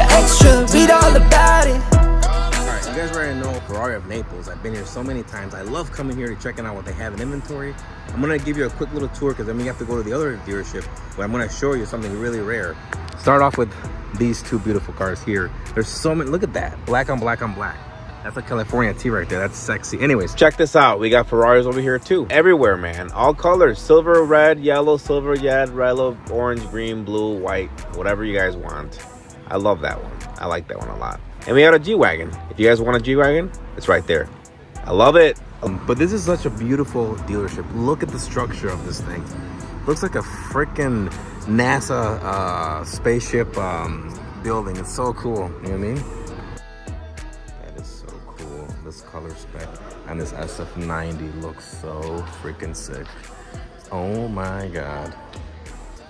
extra, extra, read all about it. Alright, you guys already know Ferrari of Naples. I've been here so many times. I love coming here to checking out what they have in inventory. I'm going to give you a quick little tour because then we have to go to the other dealership, but I'm going to show you something really rare. Start off with these two beautiful cars here. There's so many. Look at that. Black on black on black. That's a California T right there. That's sexy. Anyways, check this out. We got Ferraris over here too. Everywhere, man. All colors. Silver, red, yellow, silver, yellow, orange, green, blue, white. Whatever you guys want. I love that one. I like that one a lot. And we got a G-Wagon. If you guys want a G-Wagon, it's right there. I love it. But this is such a beautiful dealership. Look at the structure of this thing. Looks like a freaking NASA spaceship building. It's so cool. You know what I mean? This color spec and this SF90 looks so freaking sick. Oh my god,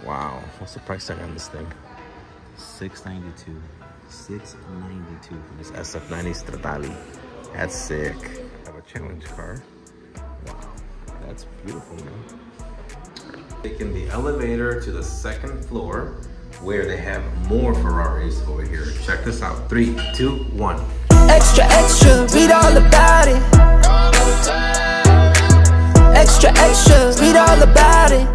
wow. What's the price tag on this thing? $692 for this SF90 Stradale. That's sick. I have a challenge car. Wow, that's beautiful, man. Taking the elevator to the second floor where they have more Ferraris over here. Check this out. 3, 2, 1. Extra, extra, read all about it. Extra, extra, read all about it.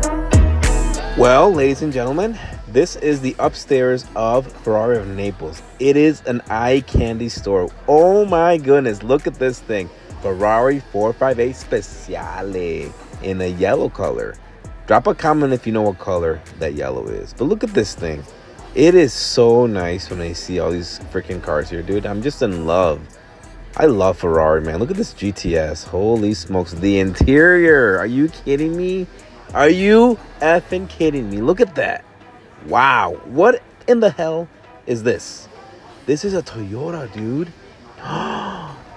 Well, ladies and gentlemen, this is the upstairs of Ferrari of Naples. It is an eye candy store. Oh my goodness, look at this thing. Ferrari 458 Speciale in a yellow color. Drop a comment if you know what color that yellow is. But look at this thing. It is so nice when I see all these freaking cars here, dude. I'm just in love. I love Ferrari, man. Look at this GTS. Holy smokes. The interior. Are you kidding me? Are you effing kidding me? Look at that. Wow. What in the hell is this? This is a Toyota, dude.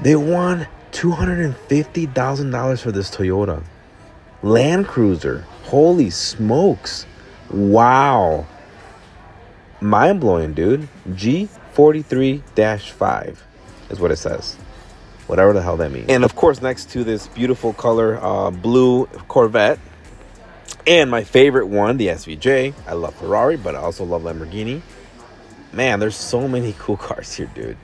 They won $250,000 for this Toyota Land Cruiser. Holy smokes. Wow. Mind-blowing, dude. G43-5 is what it says, whatever the hell that means. And of course, next to this beautiful color blue Corvette and my favorite one, the SVJ. I love Ferrari, but I also love Lamborghini, man. There's so many cool cars here, dude.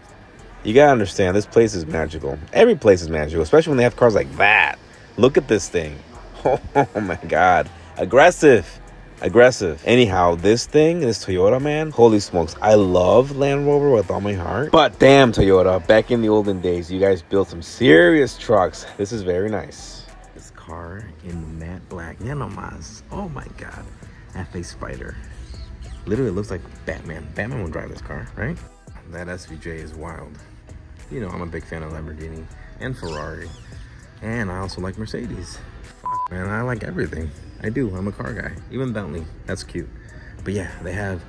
You gotta understand, this place is magical. Every place is magical, especially when they have cars like that. Look at this thing. Oh my god, aggressive. Anyhow, this thing, this Toyota, man, holy smokes. I love Land Rover with all my heart, but damn, Toyota, back in the olden days, you guys built some serious trucks. This is very nice. This car in matte black, Nanomaz. Oh my god, F8 Spider. Literally looks like Batman. Batman would drive this car, right? That SVJ is wild. You know, I'm a big fan of Lamborghini and Ferrari, and I also like Mercedes. Fuck, man, I like everything. I do. I'm a car guy. Even Bentley. That's cute. But yeah, they have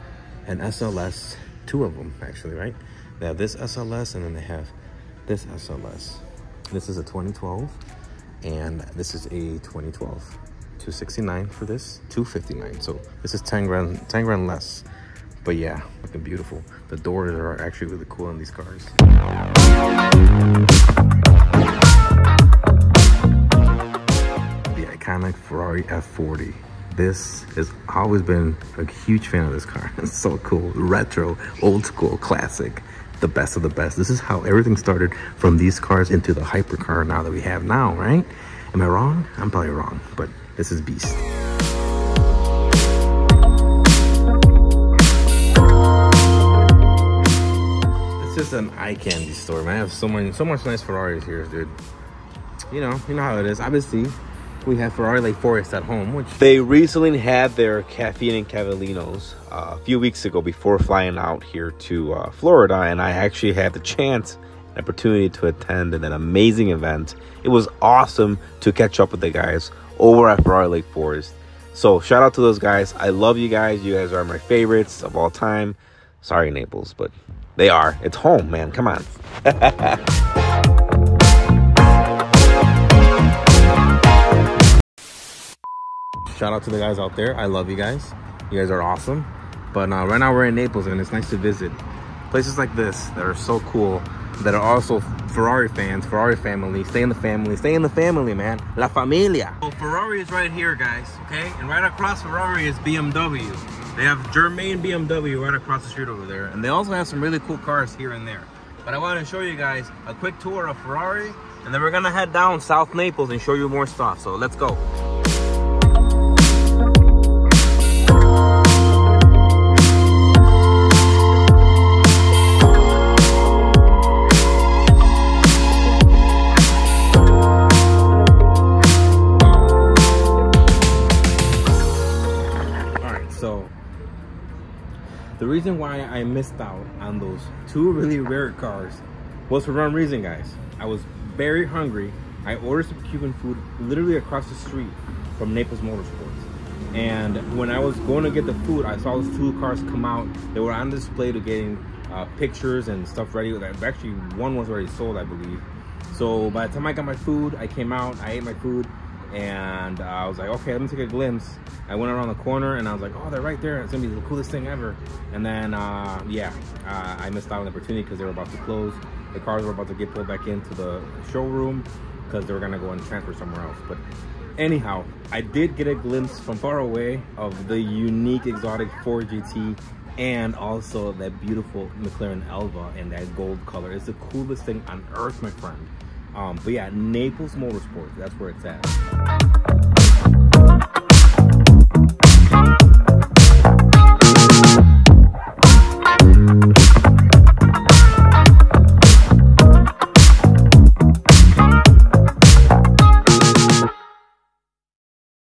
an SLS. Two of them, actually, right? They have this SLS, and then they have this SLS. This is a 2012, and this is a 2012. 269 for this. 259. So this is 10 grand less. But yeah, looking beautiful. The doors are actually really cool on these cars. Iconic Ferrari F40. This has always been a huge fan of this car. It's so cool. Retro, old school, classic. The best of the best. This is how everything started, from these cars into the hypercar now that we have now, right? Am I wrong? I'm probably wrong, but this is beast. It's just an eye candy store, man. I have so much nice Ferraris here, dude. You know how it is. Obviously, we have Ferrari Lake Forest at home, which they recently had their Caffeine and Cavallinos a few weeks ago before flying out here to Florida, and I actually had the chance and opportunity to attend an amazing event. It was awesome to catch up with the guys over at Ferrari Lake Forest. So shout out to those guys. I love you guys. You guys are my favorites of all time. Sorry, Naples, but they are. It's home, man. Come on. Shout out to the guys out there. I love you guys. You guys are awesome. But right now we're in Naples, and it's nice to visit places like this that are so cool, that are also Ferrari fans, Ferrari family. Stay in the family. Stay in the family, man. La familia. Well, Ferrari is right here, guys, okay? And right across Ferrari is BMW. They have Germain BMW right across the street over there, and they also have some really cool cars here and there. But I want to show you guys a quick tour of Ferrari, and then we're gonna head down South Naples and show you more stuff. So let's go. The reason why I missed out on those two really rare cars was for one reason, guys. I was very hungry. I ordered some Cuban food literally across the street from Naples Motorsports. And when I was going to get the food, I saw those two cars come out. They were on display to getting pictures and stuff ready. Actually, one was already sold, I believe. So by the time I got my food, I came out, I ate my food, and I was like, okay, let me take a glimpse. I went around the corner and I was like, oh, they're right there. It's gonna be the coolest thing ever. And then, I missed out on the opportunity because they were about to close. The cars were about to get pulled back into the showroom because they were gonna go and transfer somewhere else. But anyhow, I did get a glimpse from far away of the unique exotic Ford GT and also that beautiful McLaren Elva in that gold color. It's the coolest thing on earth, my friend. But yeah, Naples Motorsports, that's where it's at.